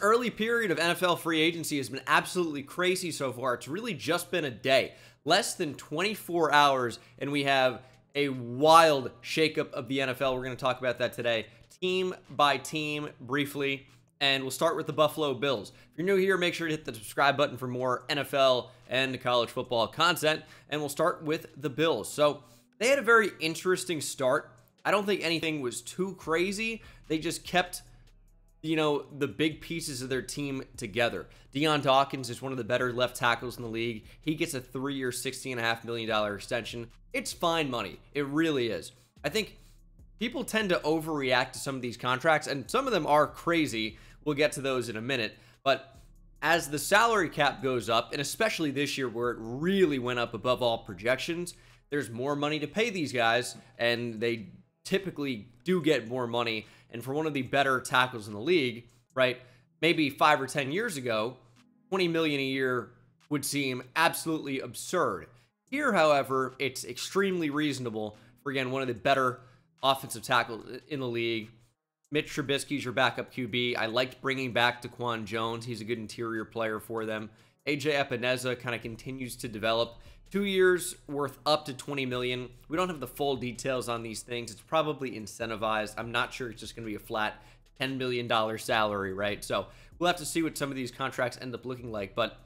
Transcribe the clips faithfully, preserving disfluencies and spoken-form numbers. early period of N F L free agency has been absolutely crazy so far. It's really just been a day, less than twenty-four hours, and we have a wild shakeup of the N F L. We're going to talk about that today, team by team, briefly, and we'll start with the Buffalo Bills. If you're new here, make sure to hit the subscribe button for more N F L and college football content, and we'll start with the Bills. So they had a very interesting start. I don't think anything was too crazy. They just kept, you know, the big pieces of their team together. Deion Dawkins is one of the better left tackles in the league. He gets a three-year, sixteen point five million dollars extension. It's fine money. It really is. I think people tend to overreact to some of these contracts, and some of them are crazy. We'll get to those in a minute. But as the salary cap goes up, and especially this year where it really went up above all projections, there's more money to pay these guys, and they typically do get more money. And for one of the better tackles in the league, right, maybe five or ten years ago, twenty million dollars a year would seem absolutely absurd. Here, however, it's extremely reasonable for, again, one of the better offensive tackles in the league. Mitch Trubisky is your backup Q B. I liked bringing back Daquan Jones. He's a good interior player for them. A J Epineza kind of continues to develop. Two years worth up to twenty million dollars. We don't have the full details on these things. It's probably incentivized. I'm not sure it's just going to be a flat ten million dollars salary, right? So we'll have to see what some of these contracts end up looking like. But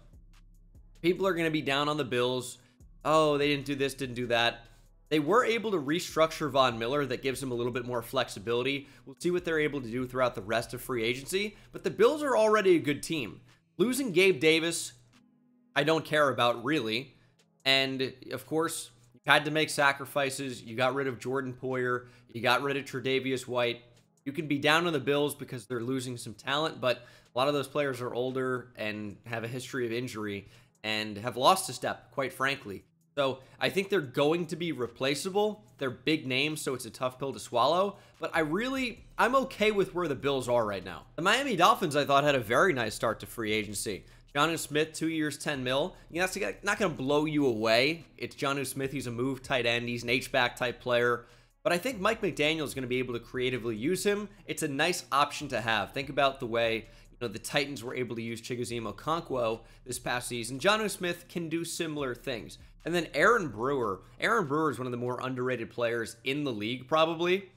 people are going to be down on the Bills. Oh, they didn't do this, didn't do that. They were able to restructure Von Miller. That gives them a little bit more flexibility. We'll see what they're able to do throughout the rest of free agency. But the Bills are already a good team. Losing Gabe Davis, I don't care about, really. And, of course, you had to make sacrifices. You got rid of Jordan Poyer. You got rid of Tre'Davious White. You can be down on the Bills because they're losing some talent, but a lot of those players are older and have a history of injury and have lost a step, quite frankly. So I think they're going to be replaceable. They're big names, so it's a tough pill to swallow. But I really, I'm okay with where the Bills are right now. The Miami Dolphins, I thought, had a very nice start to free agency. Jonnu Smith, two years, ten mil. You know, that's not going to blow you away. It's Jonnu Smith. He's a move tight end. He's an H-back type player. But I think Mike McDaniel is going to be able to creatively use him. It's a nice option to have. Think about the way, you know, the Titans were able to use Chigoziem Okonkwo this past season. Jonnu Smith can do similar things. And then Aaron Brewer. Aaron Brewer is one of the more underrated players in the league, probably.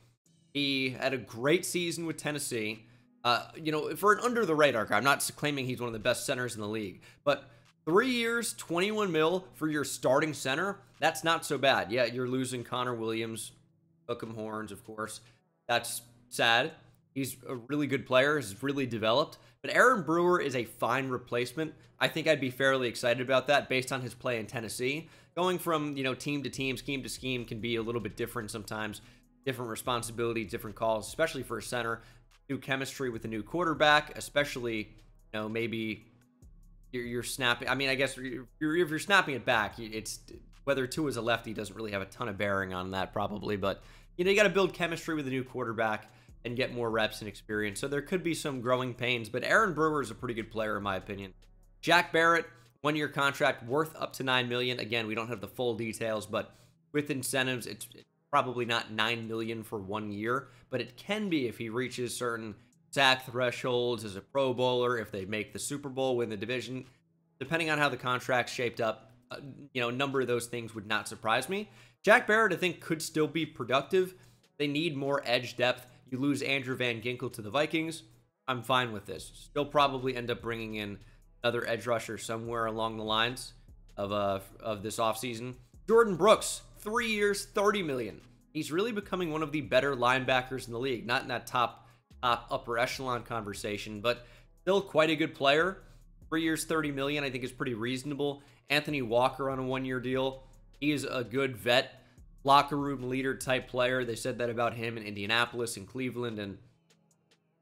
He had a great season with Tennessee. Uh, you know, for an under-the-radar guy, I'm not claiming he's one of the best centers in the league, but three years, twenty-one mil for your starting center, that's not so bad. Yeah, you're losing Connor Williams, Hook'em Horns, of course. That's sad. He's a really good player. He's really developed. But Aaron Brewer is a fine replacement. I think I'd be fairly excited about that based on his play in Tennessee. Going from, you know, team to team, scheme to scheme can be a little bit different sometimes. Different responsibilities, different calls, especially for a center. New chemistry with a new quarterback, especially, you know, maybe you're, you're snapping. I mean, I guess you're, you're, if you're snapping it back, it's whether two is a lefty doesn't really have a ton of bearing on that probably. But, you know, you got to build chemistry with a new quarterback and get more reps and experience. So there could be some growing pains, but Aaron Brewer is a pretty good player in my opinion. Jack Barrett, one-year contract worth up to nine million dollars. Again, we don't have the full details, but with incentives, it's probably not nine million dollars for one year, but it can be if he reaches certain sack thresholds as a Pro Bowler, if they make the Super Bowl, win the division. Depending on how the contract's shaped up, uh, you know, a number of those things would not surprise me. Jack Barrett, I think, could still be productive. They need more edge depth. You lose Andrew Van Ginkle to the Vikings. I'm fine with this. Still probably end up bringing in another edge rusher somewhere along the lines of, uh, of this offseason. Jordan Brooks. Three years, thirty million dollars. He's really becoming one of the better linebackers in the league. Not in that top, top upper echelon conversation, but still quite a good player. Three years, thirty million dollars, I think is pretty reasonable. Anthony Walker on a one-year deal. He is a good vet, locker room leader type player. They said that about him in Indianapolis and Cleveland, and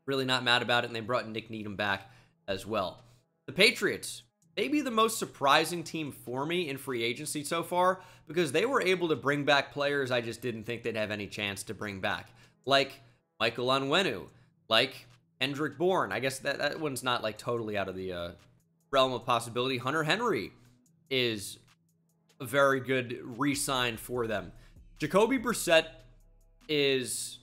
really not mad about it. And they brought Nick Needham back as well. The Patriots. Maybe the most surprising team for me in free agency so far, because they were able to bring back players I just didn't think they'd have any chance to bring back, like Michael Onwenu, like Kendrick Bourne. I guess that, that one's not like totally out of the uh, realm of possibility. Hunter Henry is a very good re-sign for them. Jacoby Brissett is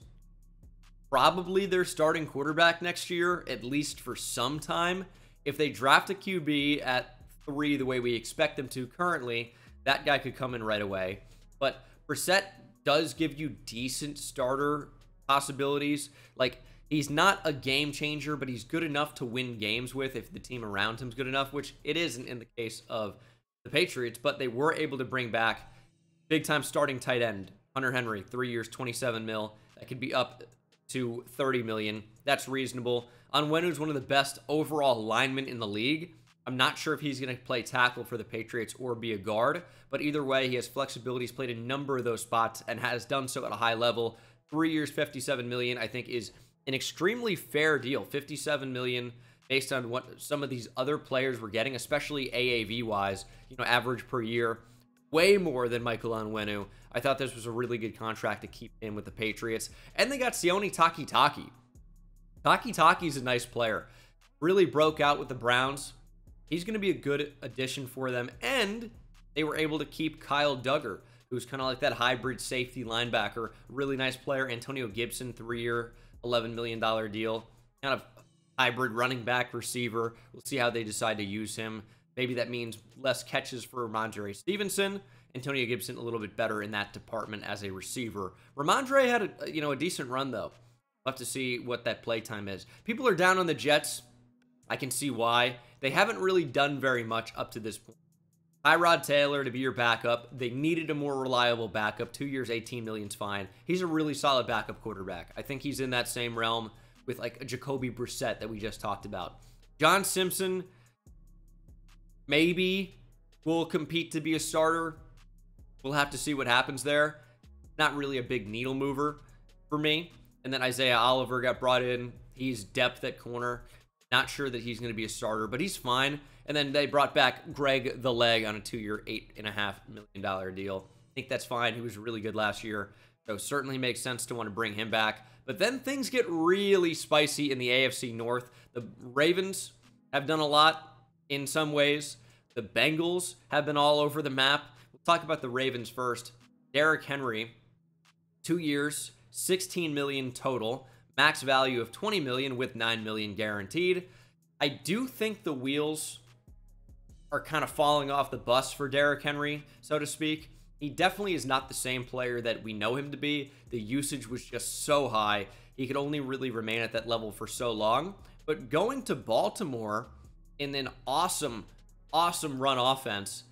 probably their starting quarterback next year, at least for some time. If they draft a Q B at three the way we expect them to currently, that guy could come in right away. But Brissett does give you decent starter possibilities. Like, he's not a game changer, but he's good enough to win games with if the team around him's good enough, which it isn't in the case of the Patriots, but they were able to bring back big-time starting tight end Hunter Henry, three years, twenty-seven mil. That could be up to thirty million. That's reasonable. Onwenu is one of the best overall linemen in the league. I'm not sure if he's going to play tackle for the Patriots or be a guard, but either way, he has flexibility. He's played a number of those spots and has done so at a high level. Three years, fifty-seven million, I think is an extremely fair deal. fifty-seven million based on what some of these other players were getting, especially A A V wise, you know, average per year, way more than Michael Onwenu. I thought this was a really good contract to keep in with the Patriots. And they got Sione Takitaki. Takitaki is a nice player. Really broke out with the Browns. He's going to be a good addition for them. And they were able to keep Kyle Duggar, who's kind of like that hybrid safety linebacker. Really nice player. Antonio Gibson, three-year, eleven million dollar deal. Kind of hybrid running back receiver. We'll see how they decide to use him. Maybe that means less catches for Ramondre Stevenson. Antonio Gibson a little bit better in that department as a receiver. Ramondre had a, you know, a decent run, though. We'll have to see what that play time is. People are down on the Jets. I can see why. They haven't really done very much up to this point. Tyrod Taylor to be your backup. They needed a more reliable backup. Two years, eighteen million is fine. He's a really solid backup quarterback. I think he's in that same realm with like a Jacoby Brissett that we just talked about. John Simpson maybe will compete to be a starter. We'll have to see what happens there. Not really a big needle mover for me. And then Isaiah Oliver got brought in. He's depth at corner. Not sure that he's going to be a starter, but he's fine. And then they brought back Greg the Leg on a two-year, eight point five million dollar deal. I think that's fine. He was really good last year, so certainly makes sense to want to bring him back. But then things get really spicy in the A F C North. The Ravens have done a lot in some ways. The Bengals have been all over the map. We'll talk about the Ravens first. Derrick Henry, two years, sixteen million dollars total. Max value of twenty million dollars with nine million dollars guaranteed. I do think the wheels are kind of falling off the bus for Derrick Henry, so to speak. He definitely is not the same player that we know him to be. The usage was just so high. He could only really remain at that level for so long. But going to Baltimore in an awesome, awesome run offense,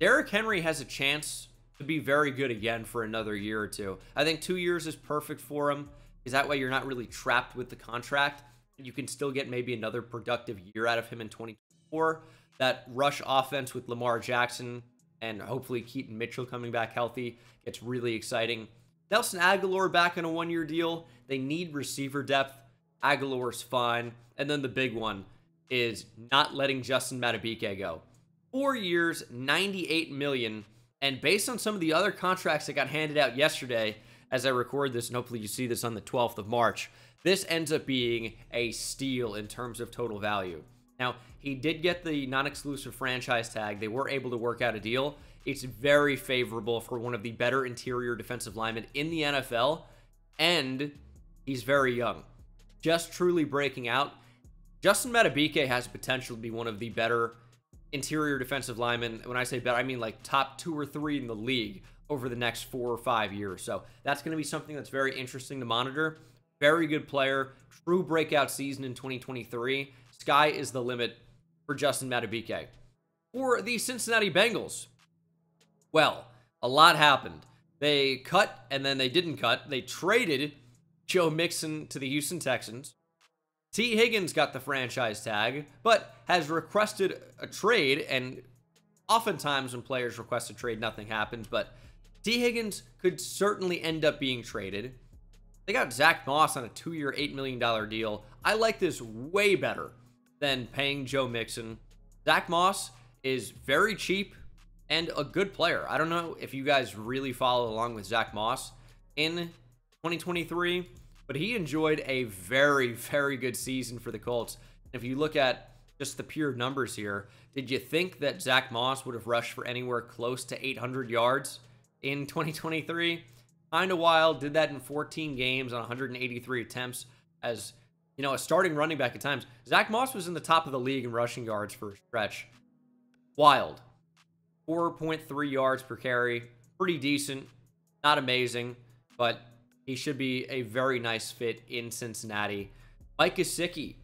Derrick Henry has a chance to be very good again for another year or two. I think two years is perfect for him, because that way you're not really trapped with the contract. You can still get maybe another productive year out of him in twenty twenty-four. That rush offense with Lamar Jackson and hopefully Keaton Mitchell coming back healthy gets really exciting. Nelson Aguilar back on a one-year deal. They need receiver depth. Aguilar's fine. And then the big one is not letting Justin Madubike go. Four years, ninety-eight million dollars. And based on some of the other contracts that got handed out yesterday, as I record this, and hopefully you see this on the twelfth of March, this ends up being a steal in terms of total value. Now, he did get the non-exclusive franchise tag. They were able to work out a deal. It's very favorable for one of the better interior defensive linemen in the N F L, and he's very young. Just truly breaking out. Justin Madubike has potential to be one of the better interior defensive linemen. When I say better, I mean like top two or three in the league over the next four or five years. So that's going to be something that's very interesting to monitor. Very good player. True breakout season in twenty twenty-three. Sky is the limit for Justin Madubike. For the Cincinnati Bengals, well, a lot happened. They cut, and then they didn't cut. They traded Joe Mixon to the Houston Texans. T. Higgins got the franchise tag, but has requested a trade, and oftentimes when players request a trade, nothing happens, but T. Higgins could certainly end up being traded. They got Zach Moss on a two-year, eight million dollar deal. I like this way better than paying Joe Mixon. Zach Moss is very cheap and a good player. I don't know if you guys really follow along with Zach Moss in twenty twenty-three, but he enjoyed a very, very good season for the Colts. If you look at just the pure numbers here, did you think that Zach Moss would have rushed for anywhere close to eight hundred yards in twenty twenty-three? Kind of wild. Did that in fourteen games on one hundred eighty-three attempts as, you know, a starting running back at times. Zach Moss was in the top of the league in rushing yards for a stretch. Wild. four point three yards per carry. Pretty decent. Not amazing, but he should be a very nice fit in Cincinnati. Mike Gesicki,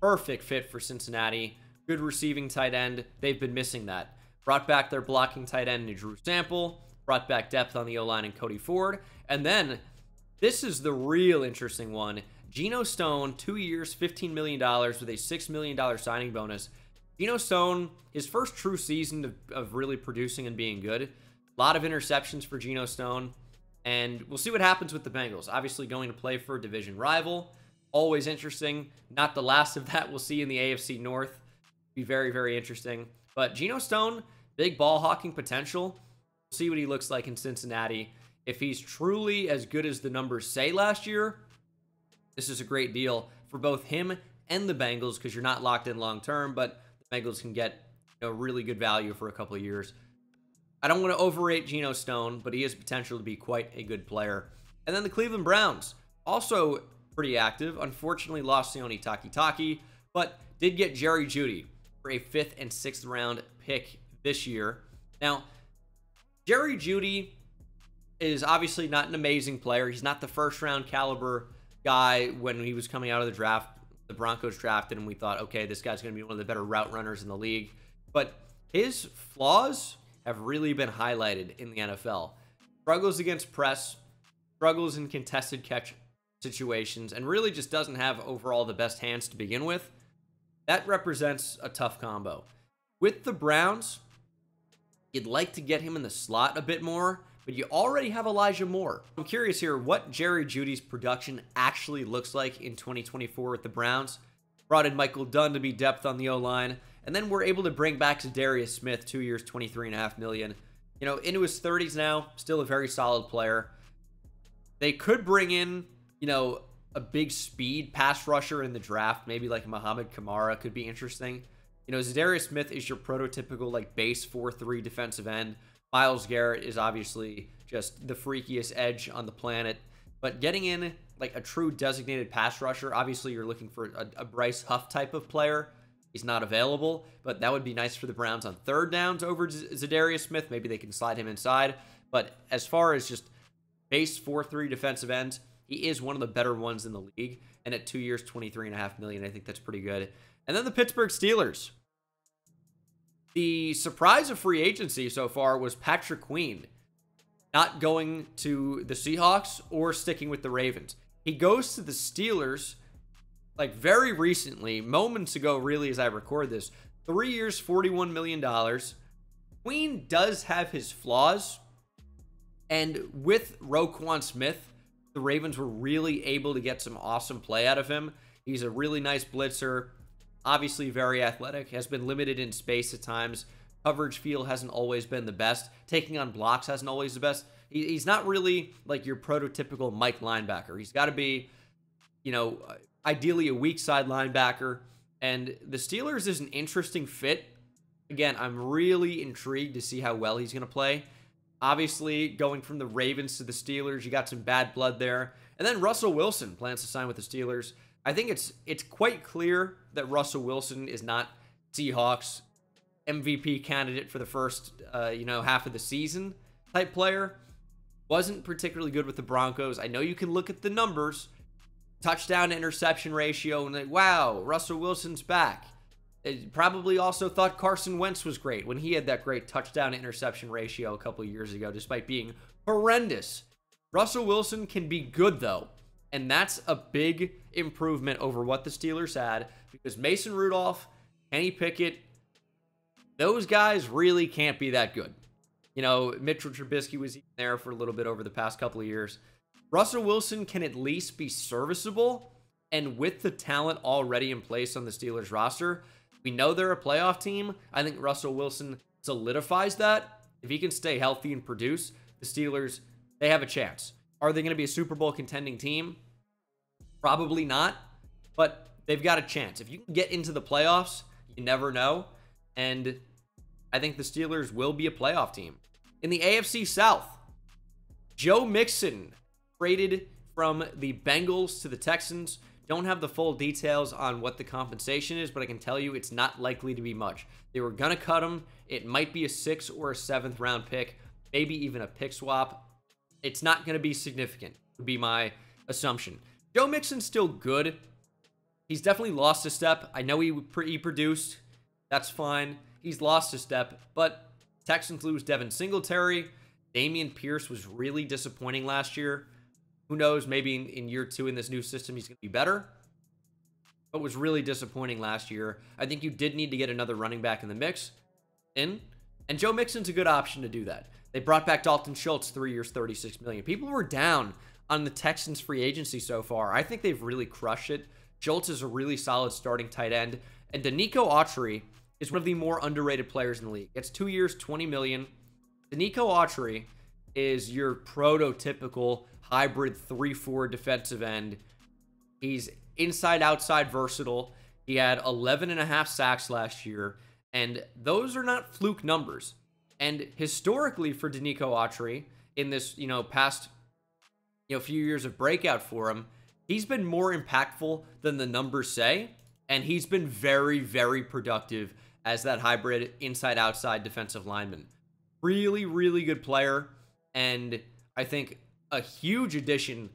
perfect fit for Cincinnati. Good receiving tight end. They've been missing that. Brought back their blocking tight end in Drew Sample. Brought back depth on the O-line and Cody Ford. And then, this is the real interesting one. Geno Stone, two years, fifteen million dollars with a six million dollars signing bonus. Geno Stone, his first true season of, of really producing and being good. A lot of interceptions for Geno Stone. And we'll see what happens with the Bengals. Obviously going to play for a division rival. Always interesting. Not the last of that we'll see in the A F C North. Be very, very interesting. But Geno Stone, big ball hawking potential. See what he looks like in Cincinnati. If he's truly as good as the numbers say last year, this is a great deal for both him and the Bengals because you're not locked in long term, but the Bengals can get, you know, really good value for a couple of years. I don't want to overrate Geno Stone, but he has potential to be quite a good player. And then the Cleveland Browns, also pretty active. Unfortunately lost Sione Takitaki, but did get Jerry Judy for a fifth and sixth round pick this year. Now, Jerry Judy is obviously not an amazing player. He's not the first-round caliber guy when he was coming out of the draft. The Broncos drafted him. We thought, okay, this guy's going to be one of the better route runners in the league. But his flaws have really been highlighted in the N F L. Struggles against press, struggles in contested catch situations, and really just doesn't have overall the best hands to begin with. That represents a tough combo. With the Browns, you'd like to get him in the slot a bit more, but you already have Elijah Moore. I'm curious here what Jerry Judy's production actually looks like in twenty twenty-four with the Browns. Brought in Michael Dunn to be depth on the O-line, and then we're able to bring back Z'Darrius Smith, two years, twenty-three point five million dollars. You know, into his thirties now, still a very solid player. They could bring in, you know, a big speed pass rusher in the draft, maybe like Muhammad Kamara could be interesting. You know, Z'Darrius Smith is your prototypical, like, base four three defensive end. Myles Garrett is obviously just the freakiest edge on the planet. But getting in, like, a true designated pass rusher, obviously you're looking for a, a Bryce Huff type of player. He's not available, but that would be nice for the Browns on third downs over Z'Darrius Smith. Maybe they can slide him inside. But as far as just base four three defensive ends, he is one of the better ones in the league. And at two years, twenty-three point five million dollars, I think that's pretty good. And then the Pittsburgh Steelers. The surprise of free agency so far was Patrick Queen not going to the Seahawks or sticking with the Ravens. He goes to the Steelers, like, very recently, moments ago, really, as I record this. Three years, forty-one million dollars. Queen does have his flaws. And with Roquan Smith, the Ravens were really able to get some awesome play out of him. He's a really nice blitzer. Obviously very athletic, has been limited in space at times. Coverage feel hasn't always been the best. Taking on blocks hasn't always the best. He, he's not really like your prototypical Mike linebacker. He's got to be, you know, ideally a weak side linebacker. And the Steelers is an interesting fit. Again, I'm really intrigued to see how well he's going to play. Obviously, going from the Ravens to the Steelers, you got some bad blood there. And then Russell Wilson plans to sign with the Steelers. I think it's it's quite clear that Russell Wilson is not Seahawks M V P candidate for the first, uh, you know, half of the season type player. Wasn't particularly good with the Broncos. I know you can look at the numbers, touchdown to interception ratio, and like, wow, Russell Wilson's back. They probably also thought Carson Wentz was great when he had that great touchdown to interception ratio a couple years ago, despite being horrendous. Russell Wilson can be good, though. And that's a big improvement over what the Steelers had because Mason Rudolph, Kenny Pickett, those guys really can't be that good. You know, Mitchell Trubisky was there for a little bit over the past couple of years. Russell Wilson can at least be serviceable. And with the talent already in place on the Steelers roster, we know they're a playoff team. I think Russell Wilson solidifies that. If he can stay healthy and produce, the Steelers, they have a chance. Are they going to be a Super Bowl contending team? Probably not, but they've got a chance. If you can get into the playoffs, you never know. And I think the Steelers will be a playoff team. In the A F C South, Joe Mixon traded from the Bengals to the Texans. Don't have the full details on what the compensation is, but I can tell you it's not likely to be much. They were going to cut him. It might be a sixth or a seventh round pick, maybe even a pick swap. It's not going to be significant, would be my assumption. Joe Mixon's still good. He's definitely lost a step. I know he, he produced. That's fine. He's lost a step, but Texans lose Devin Singletary. Dameon Pierce was really disappointing last year. Who knows, maybe in, in year two in this new system, he's going to be better. But was really disappointing last year. I think you did need to get another running back in the mix. In. And Joe Mixon's a good option to do that. They brought back Dalton Schultz, three years, thirty-six million dollars. People were down on the Texans free agency so far. I think they've really crushed it. Schultz is a really solid starting tight end. And Danico Autry is one of the more underrated players in the league. It's two years, twenty million dollars. Danico Autry is your prototypical hybrid three four defensive end. He's inside, outside, versatile. He had eleven and a half sacks last year, and those are not fluke numbers. And historically for Danico Autry, in this, you know, past, you know, few years of breakout for him, he's been more impactful than the numbers say, and he's been very, very productive as that hybrid inside, outside defensive lineman. Really, really good player, and I think a huge addition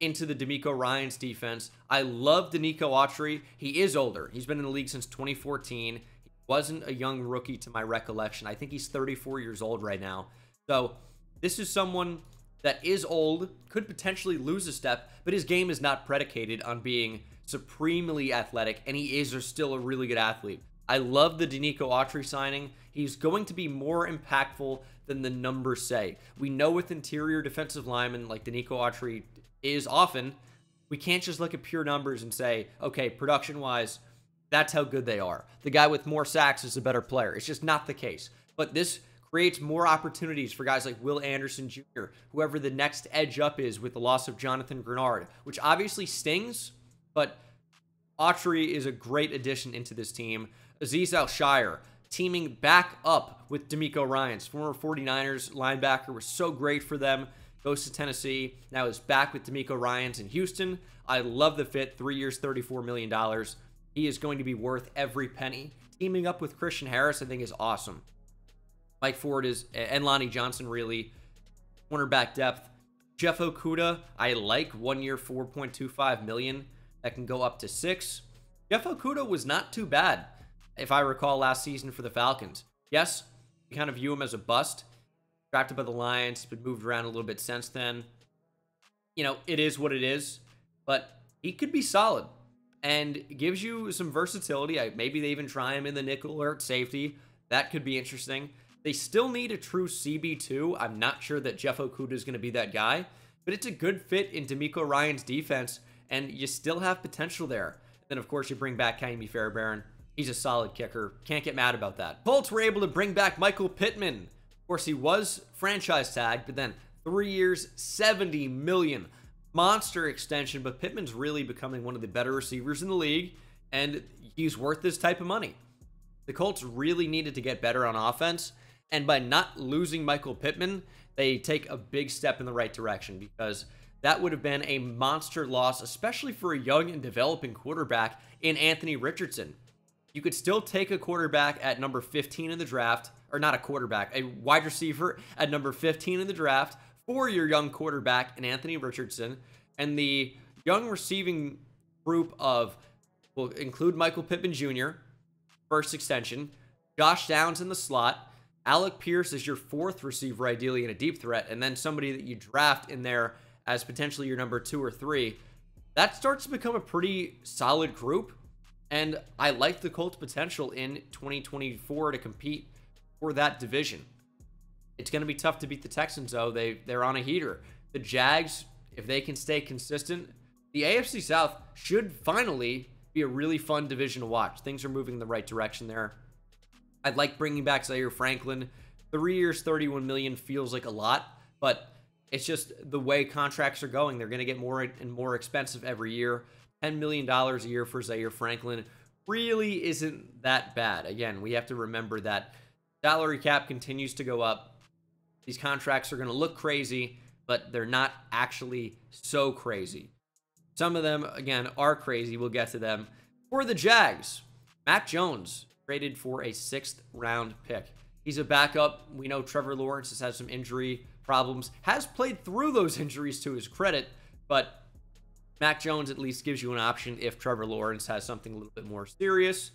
into the D'Amico Ryan's defense. I love Danico Autry. He is older. He's been in the league since twenty fourteen. He wasn't a young rookie to my recollection. I think he's thirty-four years old right now. So this is someone that is old, could potentially lose a step, but his game is not predicated on being supremely athletic, and he is or still a really good athlete. I love the Danico Autry signing. He's going to be more impactful than the numbers say. We know with interior defensive linemen like Danico Autry is often, we can't just look at pure numbers and say, okay, production-wise, that's how good they are. The guy with more sacks is a better player. It's just not the case. But this creates more opportunities for guys like Will Anderson Junior, whoever the next edge up is with the loss of Jonathan Greenard, which obviously stings, but Autry is a great addition into this team. Aziz Al-Shaair, teaming back up with D'Amico Ryans, former forty-niners linebacker, was so great for them. Goes to Tennessee, now is back with D'Amico Ryans in Houston. I love the fit, three years, thirty-four million dollars. He is going to be worth every penny. Teaming up with Christian Harris, I think, is awesome. Mike Ford is, and Lonnie Johnson, really, cornerback depth. Jeff Okudah, I like, one year, four point two five million dollars. That can go up to six. Jeff Okudah was not too bad, if I recall, last season for the Falcons. Yes, you kind of view him as a bust. Drafted by the Lions, but moved around a little bit since then. You know, it is what it is, but he could be solid and gives you some versatility. I, maybe they even try him in the nickel or at safety. That could be interesting. They still need a true C B two. I'm not sure that Jeff Okudah is going to be that guy, but it's a good fit in D'Amico Ryan's defense, and you still have potential there. Then, of course, you bring back Ka'imi Fairbairn. He's a solid kicker. Can't get mad about that. Colts were able to bring back Michael Pittman. Of course, he was franchise tagged, but then three years, seventy million dollars. Monster extension, but Pittman's really becoming one of the better receivers in the league, and he's worth this type of money. The Colts really needed to get better on offense, and by not losing Michael Pittman, they take a big step in the right direction, because that would have been a monster loss, especially for a young and developing quarterback in Anthony Richardson. You could still take a quarterback at number fifteen in the draft, or not a quarterback, a wide receiver at number fifteen in the draft for your young quarterback in Anthony Richardson. And the young receiving group of, will include Michael Pittman Junior, first extension, Josh Downs in the slot, Alec Pierce is your fourth receiver, ideally in a deep threat, and then somebody that you draft in there as potentially your number two or three. That starts to become a pretty solid group. And I like the Colts' potential in twenty twenty-four to compete for that division. It's going to be tough to beat the Texans, though. They, they're on a heater. The Jags, if they can stay consistent, the A F C South should finally be a really fun division to watch. Things are moving in the right direction there. I'd like bringing back Zaire Franklin. Three years, thirty-one million dollars feels like a lot, but it's just the way contracts are going. They're going to get more and more expensive every year. ten million dollars a year for Zaire Franklin really isn't that bad. Again, we have to remember that salary cap continues to go up. These contracts are going to look crazy. but they're not actually so crazy. Some of them, again, are crazy. We'll get to them. For the Jags, Mac Jones traded for a sixth round pick. He's a backup. We know Trevor Lawrence has had some injury problems, has played through those injuries to his credit, but Mac Jones at least gives you an option if Trevor Lawrence has something a little bit more serious.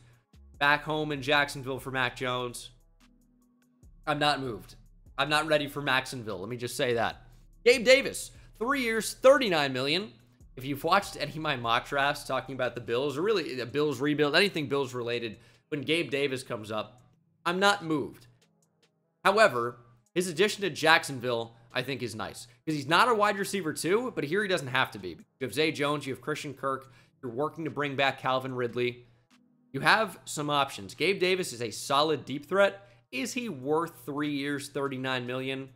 Back home in Jacksonville for Mac Jones. I'm not moved. I'm not ready for Maxonville. Let me just say that. Gabe Davis, three years, thirty-nine million dollars. If you've watched any of my mock drafts talking about the Bills, or really the Bills rebuild, anything Bills related, when Gabe Davis comes up, I'm not moved. However, his addition to Jacksonville, I think, is nice. Because he's not a wide receiver too, but here he doesn't have to be. You have Zay Jones, you have Christian Kirk, you're working to bring back Calvin Ridley. You have some options. Gabe Davis is a solid deep threat. Is he worth three years, thirty-nine million dollars?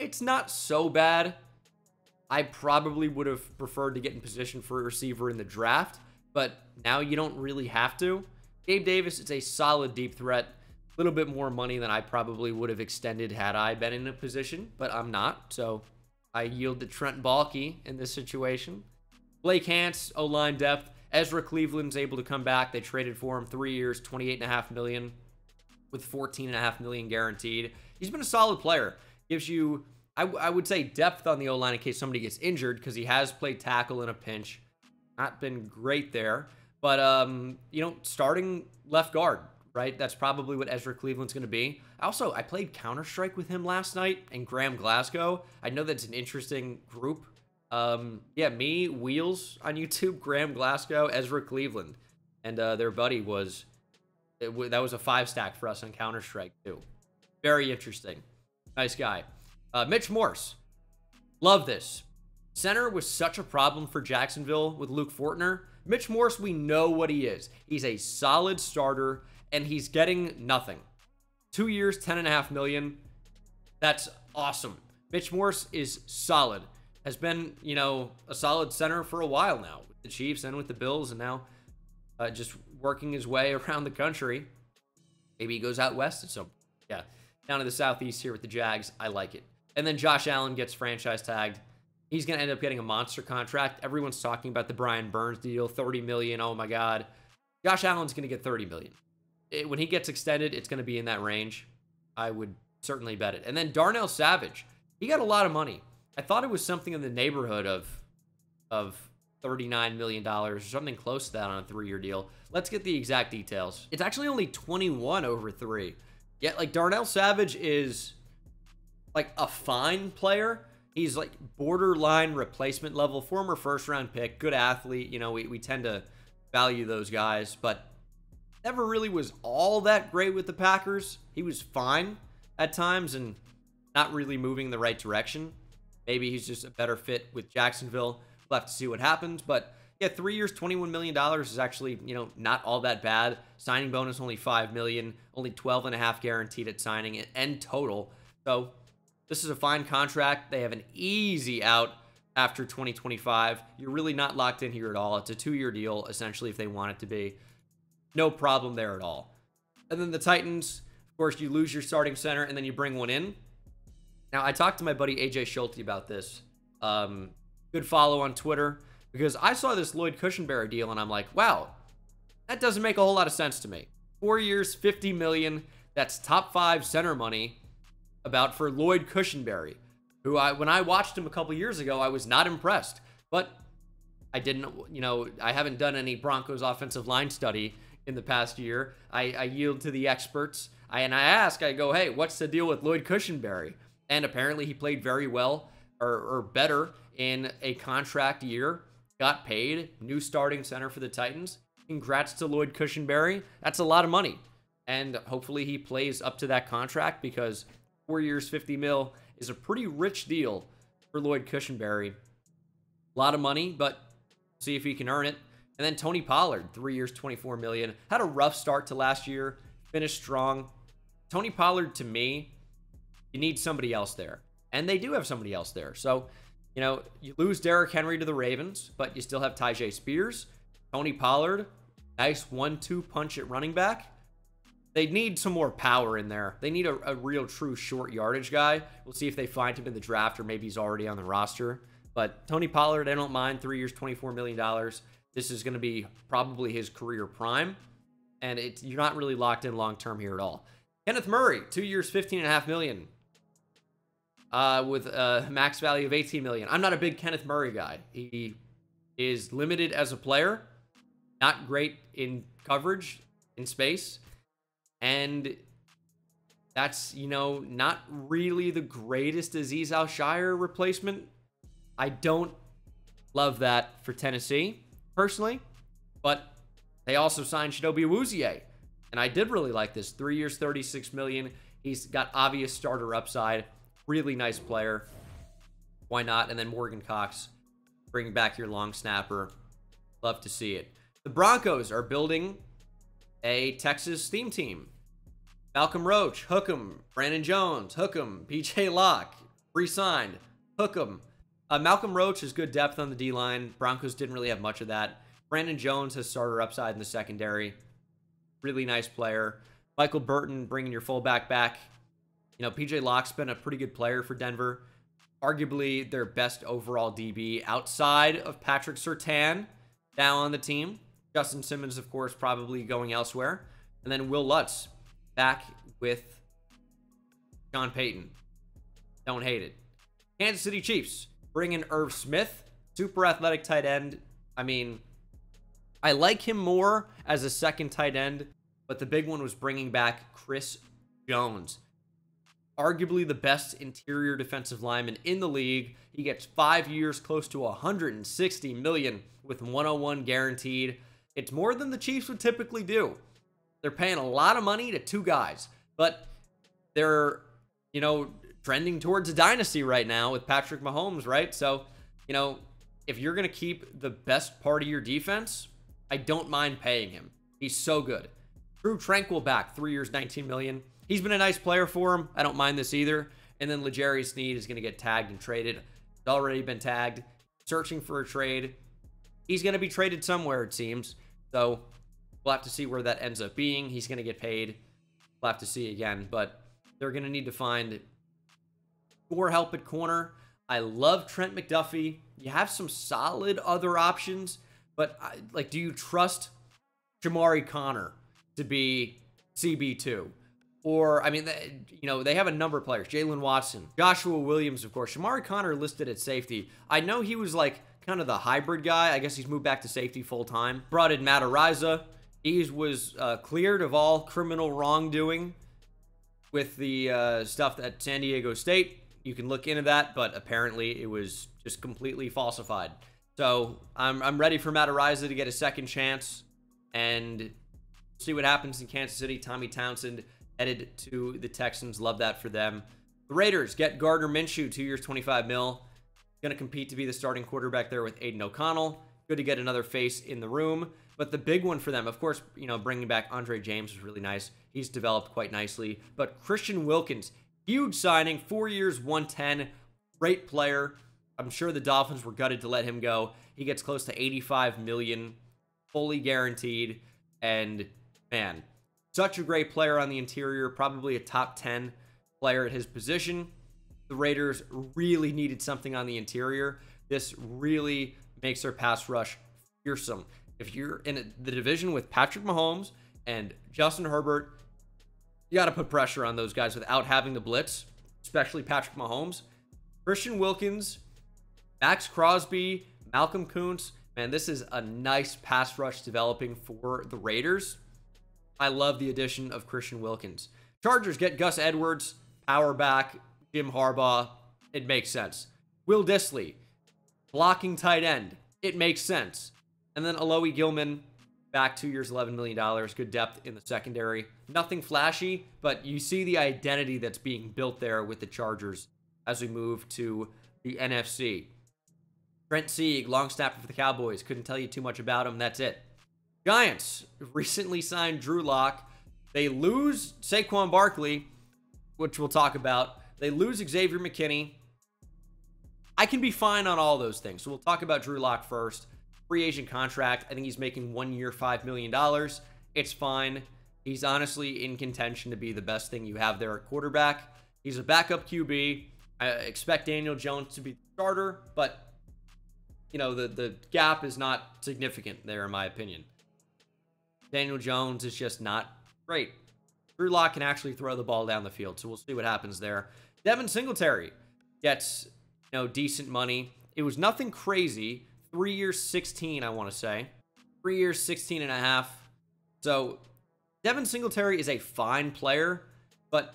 It's not so bad. I probably would have preferred to get in position for a receiver in the draft, but now you don't really have to. Gabe Davis is a solid deep threat. A little bit more money than I probably would have extended had I been in a position, but I'm not. So I yield to Trent Baalke in this situation. Blake Hance, O-line depth. Ezra Cleveland's able to come back. They traded for him three years, twenty-eight point five million dollars with fourteen point five million dollars guaranteed. He's been a solid player. Gives you, I, I would say, depth on the O-line in case somebody gets injured because he has played tackle in a pinch. Not been great there. But, um, you know, starting left guard, right? That's probably what Ezra Cleveland's going to be. Also, I played Counter-Strike with him last night and Graham Glasgow. I know that's an interesting group. Um, yeah, me, Wheels on YouTube, Graham Glasgow, Ezra Cleveland. And uh, their buddy was, it, that was a five-stack for us on Counter-Strike, too. Very interesting. Nice guy. Uh, Mitch Morse. Love this. Center was such a problem for Jacksonville with Luke Fortner. Mitch Morse, we know what he is. He's a solid starter, and he's getting nothing. Two years, ten point five million dollars. That's awesome. Mitch Morse is solid. Has been, you know, a solid center for a while now. With the Chiefs and with the Bills, and now uh, just working his way around the country. Maybe he goes out west at some point. Yeah. Down to the southeast here with the Jags. I like it. And then Josh Allen gets franchise tagged. He's going to end up getting a monster contract. Everyone's talking about the Brian Burns deal, thirty million dollars. Oh, my God. Josh Allen's going to get thirty million dollars. It, when he gets extended, it's going to be in that range. I would certainly bet it. And then Darnell Savage. He got a lot of money. I thought it was something in the neighborhood of, of thirty-nine million dollars or something close to that on a three-year deal. Let's get the exact details. It's actually only twenty-one over three. Yeah, like Darnell Savage is like a fine player. He's like borderline replacement level, former first round pick, good athlete. You know, we, we tend to value those guys, but never really was all that great with the Packers. He was fine at times and not really moving in the right direction. Maybe he's just a better fit with Jacksonville. We'll have to see what happens, but yeah, three years, twenty-one million dollars is actually, you know, not all that bad. Signing bonus, only five million dollars, only twelve and a half guaranteed at signing it and total. So this is a fine contract. They have an easy out after twenty twenty-five. You're really not locked in here at all. It's a two-year deal, essentially, if they want it to be. No problem there at all. And then the Titans, of course, you lose your starting center and then you bring one in. Now, I talked to my buddy A J Schulte about this. Um, good follow on Twitter. Because I saw this Lloyd Cushenberry deal, and I'm like, wow, that doesn't make a whole lot of sense to me. Four years, fifty million dollars, that's top five center money about for Lloyd Cushenberry, who I, when I watched him a couple years ago, I was not impressed. But I didn't, you know, I haven't done any Broncos offensive line study in the past year. I, I yield to the experts, I, and I ask, I go, hey, what's the deal with Lloyd Cushenberry? And apparently he played very well, or, or better, in a contract year. Got paid, new starting center for the Titans. Congrats to Lloyd Cushenberry. That's a lot of money. And hopefully he plays up to that contract because four years, fifty mil is a pretty rich deal for Lloyd Cushenberry. A lot of money, but see if he can earn it. And then Tony Pollard, three years, twenty-four million dollars. Had a rough start to last year, finished strong. Tony Pollard, to me, you need somebody else there. And they do have somebody else there. So, you know, you lose Derrick Henry to the Ravens, but you still have Tyjae Spears, Tony Pollard, nice one two punch at running back. They need some more power in there. They need a, a real true short yardage guy. We'll see if they find him in the draft or maybe he's already on the roster. But Tony Pollard, I don't mind. Three years, twenty-four million dollars. This is going to be probably his career prime. And it, you're not really locked in long-term here at all. Kenneth Murray, two years, fifteen point five million dollars. Uh, with a max value of eighteen million dollars. I'm not a big Kenneth Murray guy. He is limited as a player. Not great in coverage, in space. And that's, you know, not really the greatest Aziz Al-Shaair replacement. I don't love that for Tennessee, personally. But they also signed Chidobe Awuzie. And I did really like this. Three years, thirty-six million dollars. He's got obvious starter upside. Really nice player. Why not? And then Morgan Cox, bring back your long snapper. Love to see it. The Broncos are building a Texas theme team. Malcolm Roach, hook him. Brandon Jones, hook him. P J Locke, re-signed, hook him. Uh, Malcolm Roach is good depth on the D-line. Broncos didn't really have much of that. Brandon Jones has starter upside in the secondary. Really nice player. Michael Burton, bringing your fullback back. You know, P J Locke's been a pretty good player for Denver. Arguably their best overall D B outside of Patrick Surtain now on the team. Justin Simmons, of course, probably going elsewhere. And then Will Lutz back with Sean Payton. Don't hate it. Kansas City Chiefs bring in Irv Smith. Super athletic tight end. I mean, I like him more as a second tight end, but the big one was bringing back Chris Jones. Arguably the best interior defensive lineman in the league. He gets five years, close to one hundred sixty million dollars with one oh one guaranteed. It's more than the Chiefs would typically do. They're paying a lot of money to two guys, but they're, you know, trending towards a dynasty right now with Patrick Mahomes, right? So, you know, if you're going to keep the best part of your defense, I don't mind paying him. He's so good. Drew Tranquil back, three years, nineteen million dollars. He's been a nice player for him. I don't mind this either. And then L'Jarius Sneed is going to get tagged and traded. He's already been tagged. Searching for a trade. He's going to be traded somewhere, it seems. So we'll have to see where that ends up being. He's going to get paid. We'll have to see again. But they're going to need to find more help at corner. I love Trent McDuffie. You have some solid other options. But, I, like, do you trust Jamari Connor to be C B two? Or, I mean, you know, they have a number of players. Jalen Watson, Joshua Williams, of course. Jamari Connor listed at safety. I know he was, like, kind of the hybrid guy. I guess he's moved back to safety full-time. Brought in Matt Ariza. He was uh, cleared of all criminal wrongdoing with the uh, stuff at San Diego State. You can look into that, but apparently it was just completely falsified. So I'm, I'm ready for Matt Ariza to get a second chance and see what happens in Kansas City. Tommy Townsend headed to the Texans. Love that for them. The Raiders get Gardner Minshew, two years, twenty-five mil. Going to compete to be the starting quarterback there with Aiden O'Connell. Good to get another face in the room. But the big one for them, of course, you know, bringing back Andre James was really nice. He's developed quite nicely. But Christian Wilkins, huge signing, four years, one ten. Great player. I'm sure the Dolphins were gutted to let him go. He gets close to eighty-five million dollars, fully guaranteed. And, man, such a great player on the interior. Probably a top ten player at his position. The Raiders really needed something on the interior. This really makes their pass rush fearsome. If you're in the division with Patrick Mahomes and Justin Herbert, you got to put pressure on those guys without having the blitz, especially Patrick Mahomes. Christian Wilkins, Max Crosby, Malcolm Kuntz. Man, this is a nice pass rush developing for the Raiders. I love the addition of Christian Wilkins. Chargers get Gus Edwards, power back, Jim Harbaugh, it makes sense. Will Dissly, blocking tight end, it makes sense. And then Alohi Gilman, back two years, eleven million dollars, good depth in the secondary. Nothing flashy, but you see the identity that's being built there with the Chargers as we move to the N F C. Trent Sieg, long snapper for the Cowboys, couldn't tell you too much about him, that's it. Giants recently signed Drew Lock. They lose Saquon Barkley, which we'll talk about. They lose Xavier McKinney. I can be fine on all those things. So we'll talk about Drew Lock first. Free agent contract. I think he's making one year, five million dollars. It's fine. He's honestly in contention to be the best thing you have there at quarterback. He's a backup Q B. I expect Daniel Jones to be the starter, but, you know, the, the gap is not significant there, in my opinion. Daniel Jones is just not great. Drew Lock can actually throw the ball down the field, so we'll see what happens there. Devin Singletary gets, you know, decent money. It was nothing crazy. Three years, sixteen, I want to say. Three years, sixteen and a half. So Devin Singletary is a fine player, but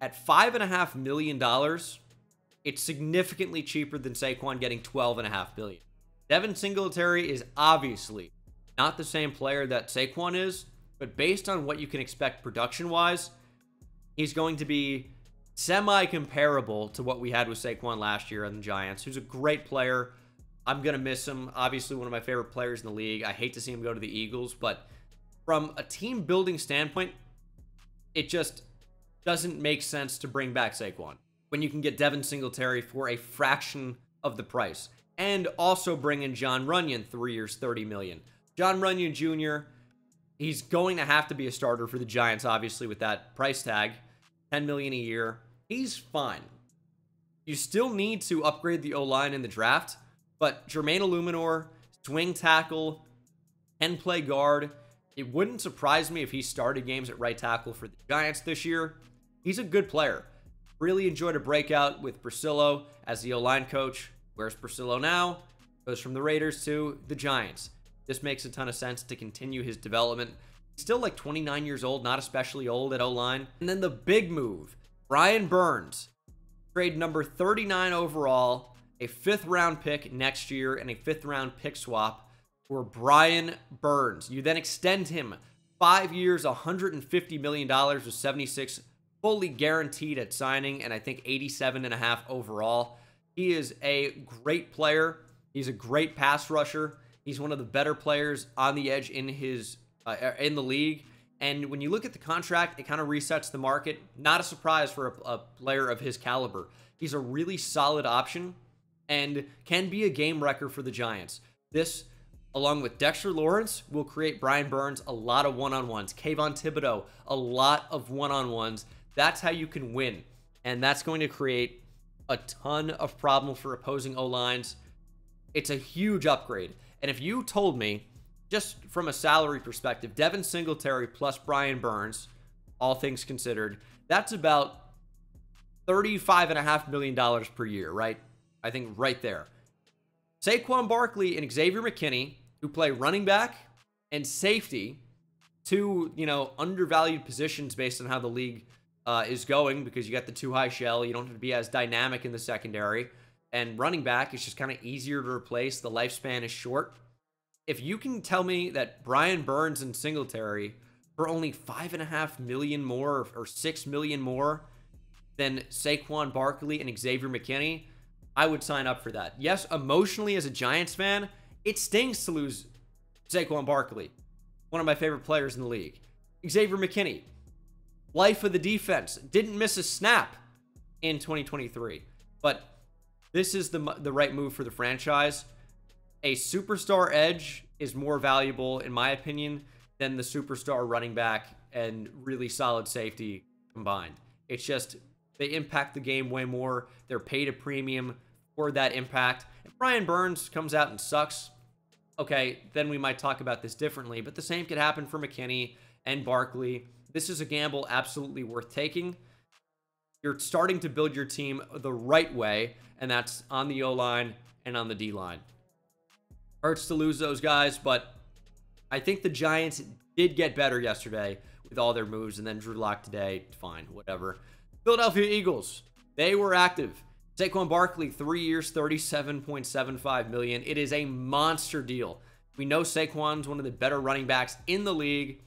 at five and a half million dollars, it's significantly cheaper than Saquon getting twelve and a half billion. Devin Singletary is obviously not the same player that Saquon is, but based on what you can expect production-wise, he's going to be semi-comparable to what we had with Saquon last year on the Giants, who's a great player. I'm going to miss him. Obviously, one of my favorite players in the league. I hate to see him go to the Eagles, but from a team-building standpoint, it just doesn't make sense to bring back Saquon when you can get Devin Singletary for a fraction of the price and also bring in John Runyon, three years, thirty million dollars. John Runyon Junior, he's going to have to be a starter for the Giants, obviously, with that price tag, ten million dollars a year. He's fine. You still need to upgrade the O-line in the draft, but Jermaine Illuminor, swing tackle, can play guard. It wouldn't surprise me if he started games at right tackle for the Giants this year. He's a good player. Really enjoyed a breakout with Priscillo as the O-line coach. Where's Priscillo now? Goes from the Raiders to the Giants. This makes a ton of sense to continue his development. He's still like twenty-nine years old, not especially old at O-line. And then the big move, Brian Burns, trade number thirty-nine overall, a fifth round pick next year, and a fifth round pick swap for Brian Burns. You then extend him five years, one hundred fifty million dollars with seventy-six fully guaranteed at signing, and I think eighty-seven and a half overall. He is a great player. He's a great pass rusher. He's one of the better players on the edge in his uh, in the league. And when you look at the contract, it kind of resets the market. Not a surprise for a, a player of his caliber. He's a really solid option and can be a game wrecker for the Giants. This, along with Dexter Lawrence, will create Brian Burns a lot of one-on-ones. Kayvon Thibodeau, a lot of one-on-ones. That's how you can win. And that's going to create a ton of problems for opposing O-lines. It's a huge upgrade. And if you told me, just from a salary perspective, Devin Singletary plus Brian Burns, all things considered, that's about thirty-five and a half million dollars per year, right? I think right there. Saquon Barkley and Xavier McKinney, who play running back and safety, two, you know, undervalued positions based on how the league uh, is going, because you got the two high shell, you don't have to be as dynamic in the secondary, and running back is just kind of easier to replace. The lifespan is short. If you can tell me that Brian Burns and Singletary for only five and a half million more or six million more than Saquon Barkley and Xavier McKinney, I would sign up for that. Yes, emotionally as a Giants fan, it stings to lose Saquon Barkley, one of my favorite players in the league. Xavier McKinney, life of the defense, didn't miss a snap in twenty twenty-three, but this is the, the right move for the franchise. A superstar edge is more valuable, in my opinion, than the superstar running back and really solid safety combined. It's just, they impact the game way more. They're paid a premium for that impact. If Brian Burns comes out and sucks, okay, then we might talk about this differently, but the same could happen for McKinney and Barkley. This is a gamble absolutely worth taking. You're starting to build your team the right way, and that's on the O-line and on the D-line. Hurts to lose those guys, but I think the Giants did get better yesterday with all their moves, and then Drew Lock today, fine, whatever. Philadelphia Eagles, they were active. Saquon Barkley, three years, thirty-seven point seven five million dollars. It is a monster deal. We know Saquon's one of the better running backs in the league.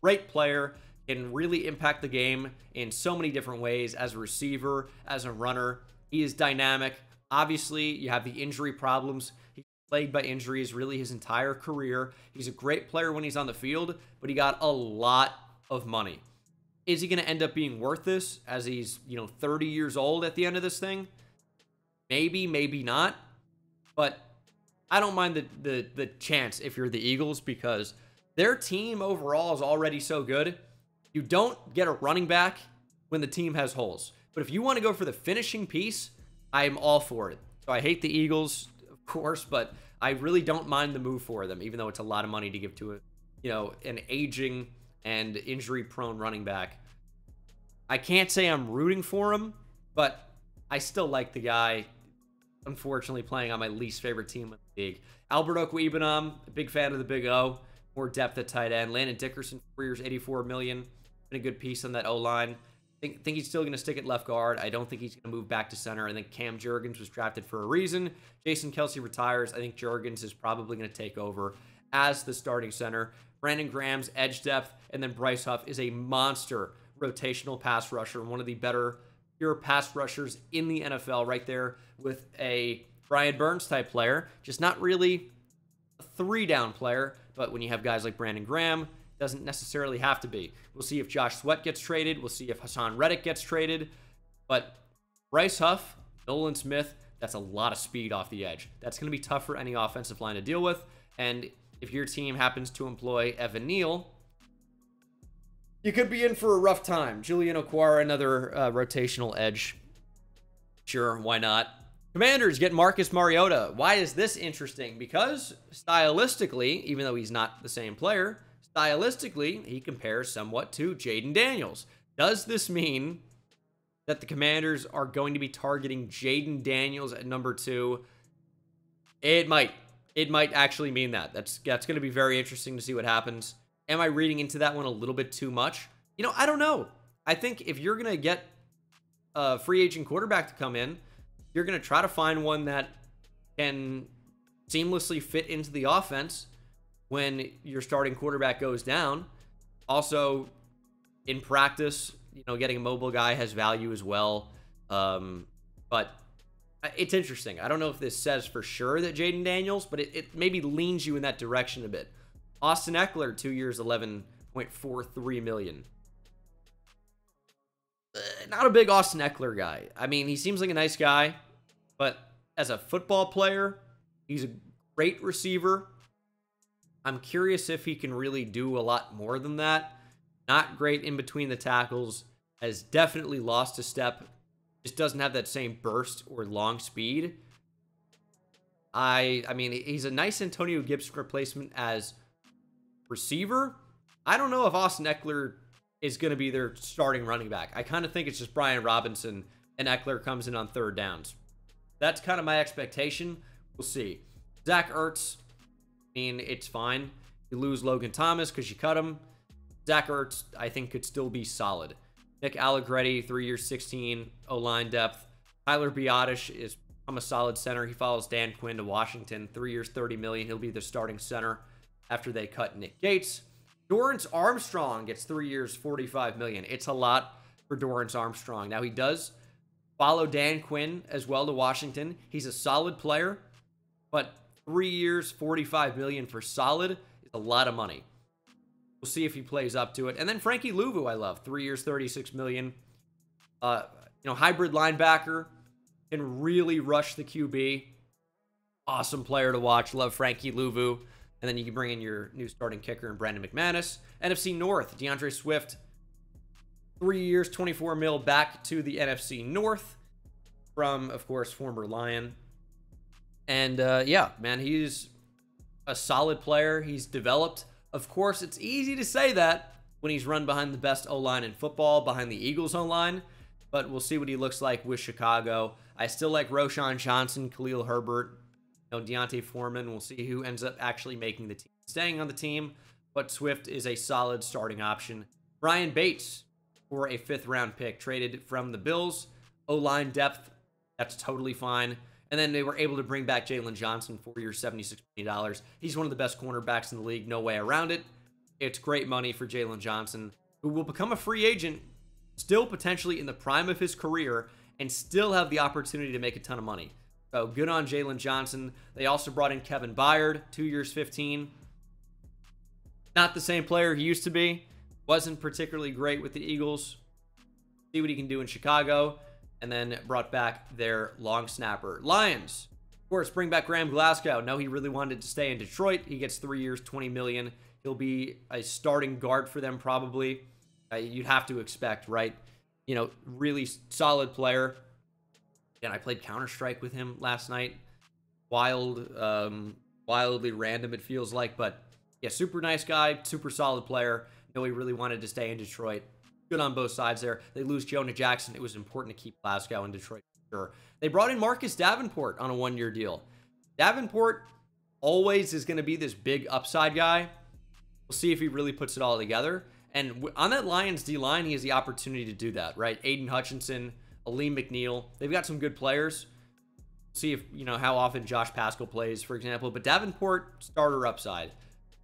Great player. Can really impact the game in so many different ways as a receiver, as a runner. He is dynamic. Obviously, you have the injury problems. He's plagued by injuries really his entire career. He's a great player when he's on the field, but he got a lot of money. Is he going to end up being worth this as he's, you know, thirty years old at the end of this thing? Maybe, maybe not. But I don't mind the, the, the chance if you're the Eagles, because their team overall is already so good. You don't get a running back when the team has holes. But if you want to go for the finishing piece, I am all for it. So I hate the Eagles, of course, but I really don't mind the move for them, even though it's a lot of money to give to a, you know, an aging and injury-prone running back. I can't say I'm rooting for him, but I still like the guy, unfortunately, playing on my least favorite team in the league. Albert Okwuegbunam, a big fan of the Big O. More depth at tight end. Landon Dickerson, four years, eighty-four million dollars. Been a good piece on that O-line. Think, think he's still going to stick at left guard. I don't think he's going to move back to center. I think Cam Jurgens was drafted for a reason. Jason Kelce retires. I think Jurgens is probably going to take over as the starting center. Brandon Graham's edge depth, and then Bryce Huff is a monster rotational pass rusher, one of the better pure pass rushers in the N F L, right there with a Brian Burns type player. Just not really a three-down player, but when you have guys like Brandon Graham, doesn't necessarily have to be. We'll see if Josh Sweat gets traded. We'll see if Hassan Reddick gets traded. But Bryce Huff, Nolan Smith, that's a lot of speed off the edge. That's going to be tough for any offensive line to deal with. And if your team happens to employ Evan Neal, you could be in for a rough time. Julian Okwara, another uh, rotational edge. Sure, why not? Commanders get Marcus Mariota. Why is this interesting? Because stylistically, even though he's not the same player, stylistically, he compares somewhat to Jaden Daniels. Does this mean that the Commanders are going to be targeting Jaden Daniels at number two? It might. It might actually mean that. That's, that's going to be very interesting to see what happens. Am I reading into that one a little bit too much? You know, I don't know. I think if you're going to get a free agent quarterback to come in, you're going to try to find one that can seamlessly fit into the offense when your starting quarterback goes down. Also, in practice, you know, getting a mobile guy has value as well. Um, but it's interesting. I don't know if this says for sure that Jaden Daniels, but it, it maybe leans you in that direction a bit. Austin Eckler, two years, eleven point four three million dollars. Uh, not a big Austin Eckler guy. I mean, he seems like a nice guy, but as a football player, he's a great receiver. I'm curious if he can really do a lot more than that. Not great in between the tackles. Has definitely lost a step. Just doesn't have that same burst or long speed. I I mean, he's a nice Antonio Gibson replacement as receiver. I don't know if Austin Eckler is going to be their starting running back. I kind of think it's just Brian Robinson and Eckler comes in on third downs. That's kind of my expectation. We'll see. Zach Ertz. I mean, it's fine. You lose Logan Thomas because you cut him. Zach Ertz, I think, could still be solid. Nick Allegretti, three years, sixteen, O-line depth. Tyler Biadasz is I'm a solid center. He follows Dan Quinn to Washington, three years, thirty million dollars. He'll be the starting center after they cut Nick Gates. Dorrance Armstrong gets three years, forty-five million dollars. It's a lot for Dorrance Armstrong. Now, he does follow Dan Quinn as well to Washington. He's a solid player, but three years, forty-five million dollars for solid is a lot of money. We'll see if he plays up to it. And then Frankie Louvu, I love. three years, thirty-six million dollars. Uh, you know, hybrid linebacker. Can really rush the Q B. Awesome player to watch. Love Frankie Louvu. And then you can bring in your new starting kicker and Brandon McManus. N F C North, DeAndre Swift. three years, twenty-four mil back to the N F C North from, of course, former Lion. And, uh, yeah, man, he's a solid player. He's developed. Of course, it's easy to say that when he's run behind the best O-line in football, behind the Eagles O-line. But we'll see what he looks like with Chicago. I still like Roschon Johnson, Khalil Herbert, you know, Deontay Foreman. We'll see who ends up actually making the team, staying on the team. But Swift is a solid starting option. Brian Bates for a fifth-round pick, traded from the Bills. O-line depth, that's totally fine. And then they were able to bring back Jalen Johnson, four years, seventy-six million dollars. He's one of the best cornerbacks in the league. No way around it. It's great money for Jalen Johnson, who will become a free agent, still potentially in the prime of his career, and still have the opportunity to make a ton of money. So good on Jalen Johnson. They also brought in Kevin Byard, two years, fifteen. Not the same player he used to be. Wasn't particularly great with the Eagles. See what he can do in Chicago. And then brought back their long snapper. Lions, of course, bring back Graham Glasgow. No, he really wanted to stay in Detroit. He gets three years, twenty million dollars. He'll be a starting guard for them probably. uh, you'd have to expect, right? You know, really solid player. And I played Counter-Strike with him last night. Wild, um, wildly random, it feels like. But, yeah, super nice guy, super solid player. You know, he really wanted to stay in Detroit. Good on both sides there. They lose Jonah Jackson. It was important to keep Glasgow in Detroit. Sure. They brought in Marcus Davenport on a one-year deal. Davenport always is going to be this big upside guy. We'll see if he really puts it all together. And on that Lions D-line, he has the opportunity to do that, right? Aiden Hutchinson, Aleem McNeil. They've got some good players. See if, you know, how often Josh Pascal plays, for example. But Davenport, starter upside.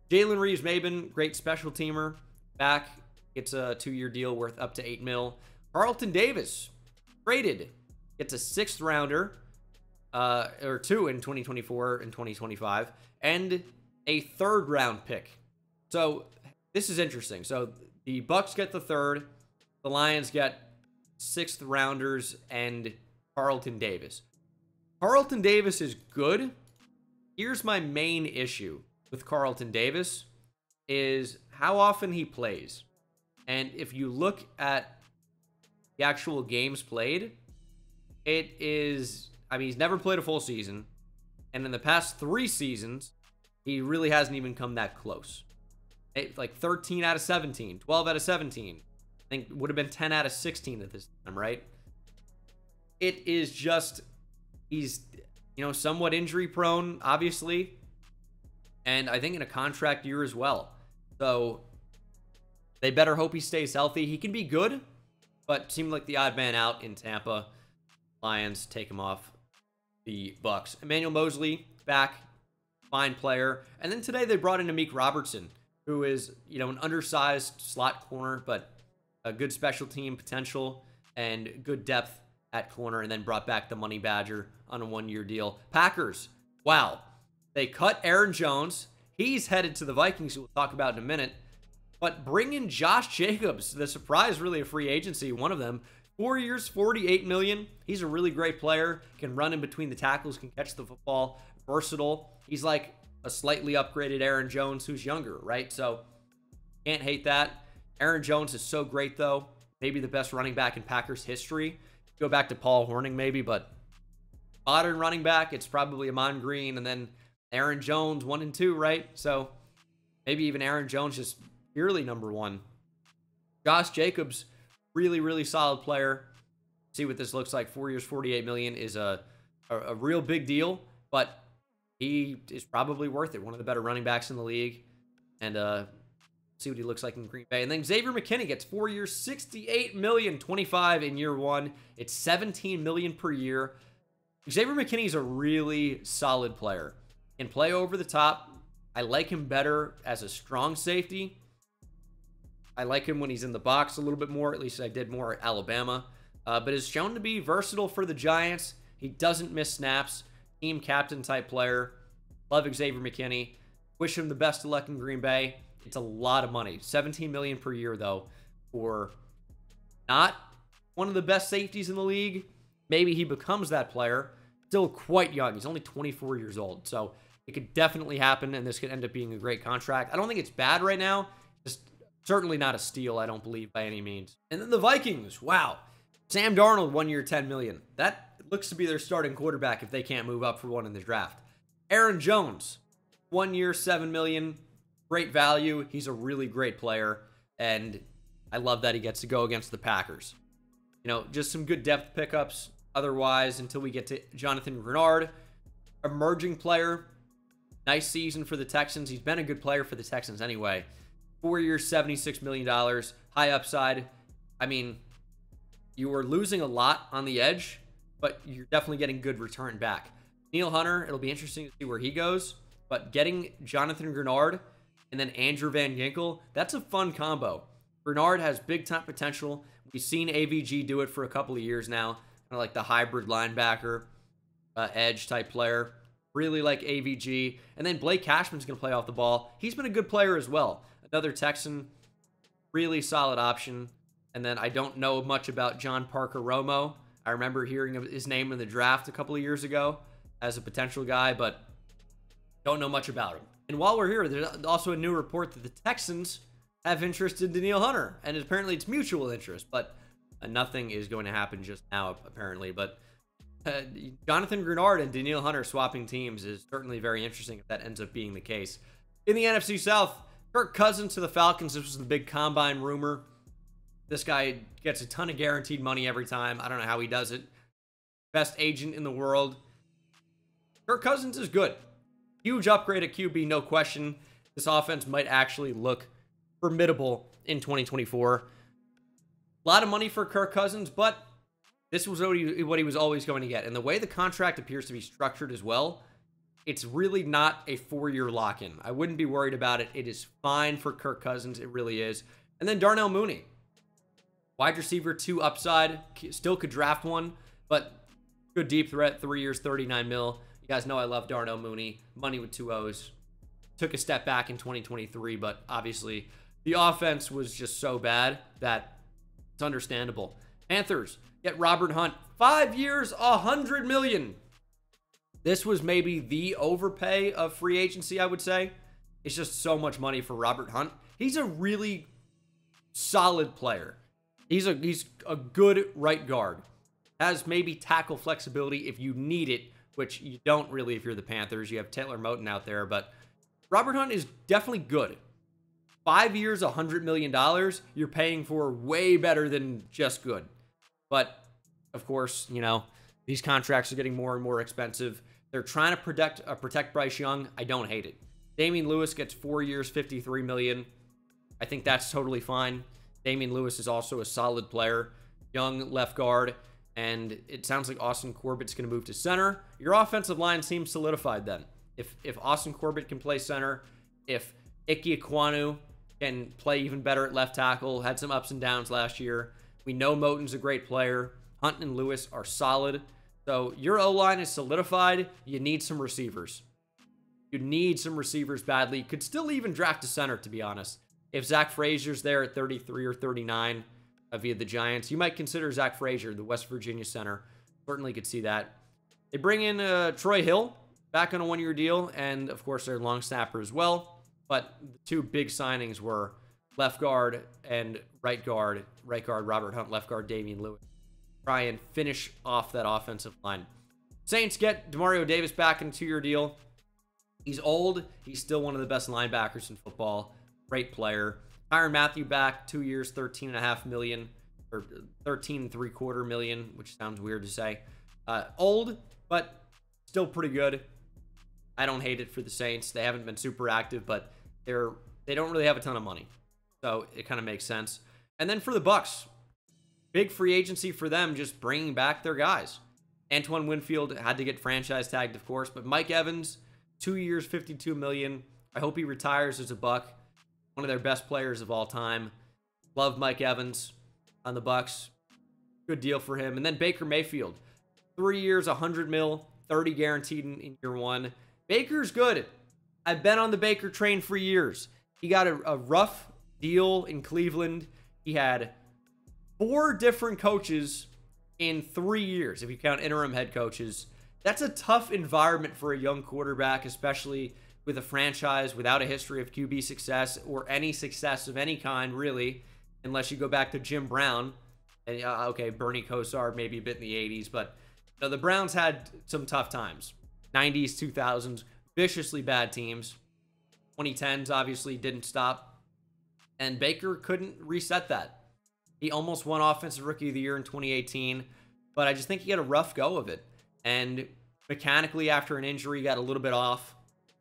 Jalen Reeves-Maybin, great special teamer. Back, gets a two-year deal worth up to eight mil. Carlton Davis, traded. Gets a sixth rounder, uh, or two in twenty twenty-four and twenty twenty-five, and a third round pick. So this is interesting. So the Bucks get the third, the Lions get sixth rounders and Carlton Davis. Carlton Davis is good. Here's my main issue with Carlton Davis is how often he plays. And if you look at the actual games played, it is, I mean, he's never played a full season. And in the past three seasons, he really hasn't even come that close. It, like thirteen out of seventeen, twelve out of seventeen. I think would have been ten out of sixteen at this time, right? It is just, he's, you know, somewhat injury prone, obviously. And I think in a contract year as well. So they better hope he stays healthy. He can be good, but seemed like the odd man out in Tampa. Lions take him off the Bucks. Emmanuel Mosley back, fine player. And then today they brought in Amik Robertson, who is, you know, an undersized slot corner, but a good special team potential and good depth at corner. And then brought back the Money Badger on a one-year deal. Packers, wow. They cut Aaron Jones. He's headed to the Vikings, who we'll talk about in a minute. But bring in Josh Jacobs, the surprise, really, a free agency, one of them. Four years, forty-eight million dollars. He's a really great player. Can run in between the tackles, can catch the football. Versatile. He's like a slightly upgraded Aaron Jones who's younger, right? So, can't hate that. Aaron Jones is so great, though. Maybe the best running back in Packers history. Go back to Paul Hornung, maybe, but modern running back, it's probably Amon Green and then Aaron Jones, one and two, right? So, maybe even Aaron Jones just purely number one. Josh Jacobs, really, really solid player. See what this looks like. Four years, forty-eight million dollars is a, a, a real big deal, but he is probably worth it. One of the better running backs in the league. And uh, see what he looks like in Green Bay. And then Xavier McKinney gets four years, sixty-eight million dollars, twenty-five in year one. It's seventeen million dollars per year. Xavier McKinney is a really solid player. Can play over the top. I like him better as a strong safety. I like him when he's in the box a little bit more. At least I did more at Alabama. Uh, but is shown to be versatile for the Giants. He doesn't miss snaps. Team captain type player. Love Xavier McKinney. Wish him the best of luck in Green Bay. It's a lot of money. seventeen million dollars per year, though, for not one of the best safeties in the league. Maybe he becomes that player. Still quite young. He's only twenty-four years old. So it could definitely happen, and this could end up being a great contract. I don't think it's bad right now. Just certainly not a steal, I don't believe, by any means. And then the Vikings. Wow. Sam Darnold, one year, ten million dollars. That looks to be their starting quarterback if they can't move up for one in the draft. Aaron Jones, one year, seven million dollars. Great value. He's a really great player. And I love that he gets to go against the Packers. You know, just some good depth pickups. Otherwise, until we get to Jonathan Greenard, emerging player. Nice season for the Texans. He's been a good player for the Texans anyway. Four years, seventy-six million dollars, high upside. I mean, you were losing a lot on the edge, but you're definitely getting good return back. Neil Hunter, it'll be interesting to see where he goes, but getting Jonathan Greenard and then Andrew Van Ginkle, that's a fun combo. Greenard has big-time potential. We've seen A V G do it for a couple of years now, kind of like the hybrid linebacker, uh, edge-type player. Really like A V G. And then Blake Cashman's going to play off the ball. He's been a good player as well. Another Texan, really solid option. And then I don't know much about John Parker Romo. I remember hearing his name in the draft a couple of years ago as a potential guy, but don't know much about him. And while we're here, there's also a new report that the Texans have interest in Danielle Hunter, and apparently it's mutual interest, but uh, nothing is going to happen just now, apparently. But uh, Jonathan Greenard and Danielle Hunter swapping teams is certainly very interesting if that ends up being the case. In the N F C South, Kirk Cousins to the Falcons. This was the big combine rumor. This guy gets a ton of guaranteed money every time. I don't know how he does it. Best agent in the world. Kirk Cousins is good. Huge upgrade at Q B, no question. This offense might actually look formidable in twenty twenty-four. A lot of money for Kirk Cousins, but this was what he, what he was always going to get. And the way the contract appears to be structured as well, it's really not a four-year lock-in. I wouldn't be worried about it. It is fine for Kirk Cousins. It really is. And then Darnell Mooney. Wide receiver, two upside. Still could draft one, but good deep threat. Three years, thirty-nine mil. You guys know I love Darnell Mooney. Money with two O's. Took a step back in twenty twenty-three, but obviously the offense was just so bad that it's understandable. Panthers get Robert Hunt. Five years, one hundred million dollars. This was maybe the overpay of free agency, I would say. It's just so much money for Robert Hunt. He's a really solid player. He's a he's a good right guard. Has maybe tackle flexibility if you need it, which you don't really if you're the Panthers. You have Taylor Moton out there, but Robert Hunt is definitely good. Five years, one hundred million dollars. You're paying for way better than just good. But, of course, you know, these contracts are getting more and more expensive. They're trying to protect uh, protect Bryce Young. I don't hate it. Damien Lewis gets four years, fifty-three million dollars. I think that's totally fine. Damien Lewis is also a solid player. Young left guard. And it sounds like Austin Corbett's going to move to center. Your offensive line seems solidified then. If if Austin Corbett can play center, if Ike Ekwonu can play even better at left tackle, had some ups and downs last year. We know Moton's a great player. Hunt and Lewis are solid. So your O-line is solidified. You need some receivers. You need some receivers badly. Could still even draft a center, to be honest. If Zach Frazier's there at thirty-three or thirty-nine uh, via the Giants, you might consider Zach Frazier, the West Virginia center. Certainly could see that. They bring in uh, Troy Hill back on a one-year deal, and of course their long snapper as well. But the two big signings were left guard and right guard. Right guard, Robert Hunt. Left guard, Damien Lewis. Try and finish off that offensive line. Saints get Demario Davis back in a two-year deal. He's old. He's still one of the best linebackers in football. Great player. Tyrann Mathieu back, two years, thirteen and a half million, or thirteen and three quarter million, which sounds weird to say. Uh, old, but still pretty good. I don't hate it for the Saints. They haven't been super active, but they're they don't really have a ton of money, so it kind of makes sense. And then for the Bucks. Big free agency for them, just bringing back their guys. Antoine Winfield had to get franchise tagged, of course, but Mike Evans, two years, fifty-two million dollars. I hope he retires as a Buck. One of their best players of all time. Love Mike Evans on the Bucks. Good deal for him. And then Baker Mayfield, three years, one hundred mil, thirty guaranteed in, in year one. Baker's good. I've been on the Baker train for years. He got a, a rough deal in Cleveland. He had four different coaches in three years, if you count interim head coaches. That's a tough environment for a young quarterback, especially with a franchise without a history of Q B success or any success of any kind, really, unless you go back to Jim Brown. And, uh, okay, Bernie Kosar maybe a bit in the eighties, but you know, the Browns had some tough times. nineties, two thousands, viciously bad teams. twenty tens, obviously, didn't stop. And Baker couldn't reset that. He almost won Offensive Rookie of the Year in twenty eighteen, but I just think he had a rough go of it. And mechanically, after an injury, got a little bit off,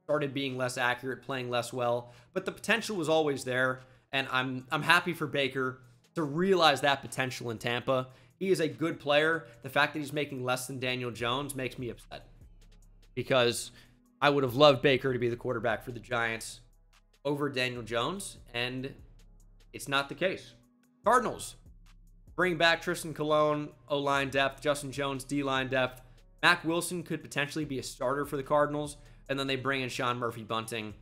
started being less accurate, playing less well. But the potential was always there, and I'm I'm happy for Baker to realize that potential in Tampa. He is a good player. The fact that he's making less than Daniel Jones makes me upset because I would have loved Baker to be the quarterback for the Giants over Daniel Jones, and it's not the case. Cardinals bring back Tristan Colon, O-line depth, Justin Jones, D-line depth. Mack Wilson could potentially be a starter for the Cardinals, and then they bring in Sean Murphy Bunting.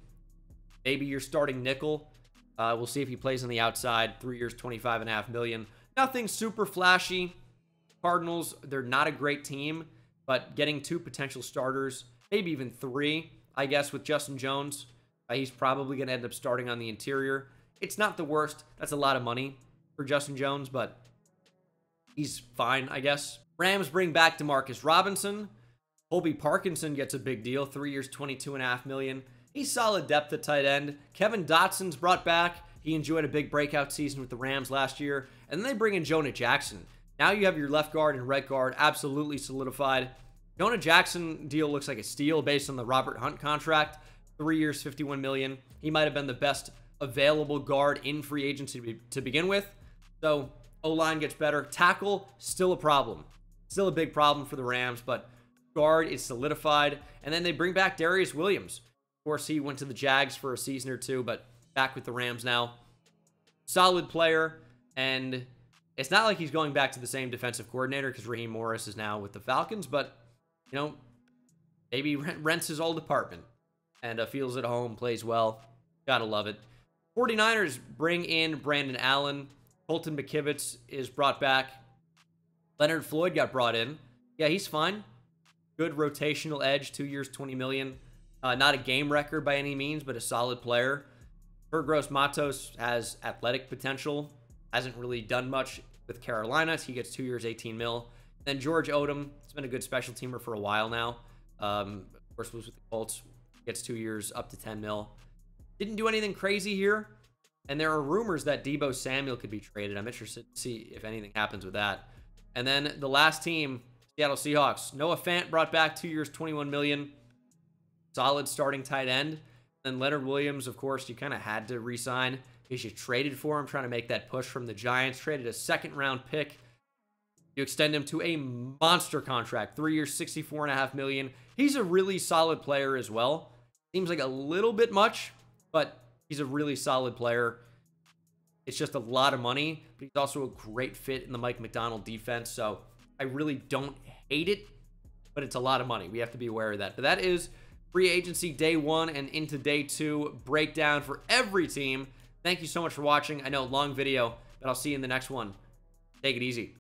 Maybe you're starting nickel. Uh, we'll see if he plays on the outside. Three years, twenty-five and a half million dollars. Nothing super flashy. Cardinals, they're not a great team, but getting two potential starters, maybe even three, I guess, with Justin Jones. Uh, he's probably going to end up starting on the interior. It's not the worst. That's a lot of money for Justin Jones, but he's fine, I guess. Rams bring back DeMarcus Robinson. Colby Parkinson gets a big deal. Three years, twenty-two point five million dollars. He's solid depth at tight end. Kevin Dotson's brought back. He enjoyed a big breakout season with the Rams last year. And then they bring in Jonah Jackson. Now you have your left guard and right guard absolutely solidified. Jonah Jackson deal looks like a steal based on the Robert Hunt contract. Three years, fifty-one million dollars. He might have been the best available guard in free agency to, be, to begin with. So O-line gets better. Tackle, still a problem. Still a big problem for the Rams, but guard is solidified. And then they bring back Darius Williams. Of course, he went to the Jags for a season or two, but back with the Rams now. Solid player, and it's not like he's going back to the same defensive coordinator because Raheem Morris is now with the Falcons, but, you know, maybe rents his old apartment and uh, feels at home, plays well. Gotta love it. 49ers bring in Brandon Allen. Colton McKivitz is brought back. Leonard Floyd got brought in. Yeah, he's fine. Good rotational edge, two years, twenty million dollars. Uh, not a game record by any means, but a solid player. Burgos Matos has athletic potential. Hasn't really done much with Carolina. So he gets two years, eighteen mil. Then George Odom. He's been a good special teamer for a while now. Um, of course, was with the Colts. Gets two years, up to ten mil. Didn't do anything crazy here. And there are rumors that Debo Samuel could be traded. I'm interested to see if anything happens with that. And then the last team, Seattle Seahawks. Noah Fant brought back two years, twenty-one million dollars. Solid starting tight end. Then Leonard Williams, of course, you kind of had to re-sign because you traded for him, trying to make that push from the Giants. Traded a second-round pick. You extend him to a monster contract. Three years, sixty-four point five million dollars. He's a really solid player as well. Seems like a little bit much, but he's a really solid player. It's just a lot of money, but he's also a great fit in the Mike McDonald defense, so I really don't hate it, but it's a lot of money. We have to be aware of that. But that is free agency day one and into day two breakdown for every team. Thank you so much for watching. I know, long video, but I'll see you in the next one. Take it easy.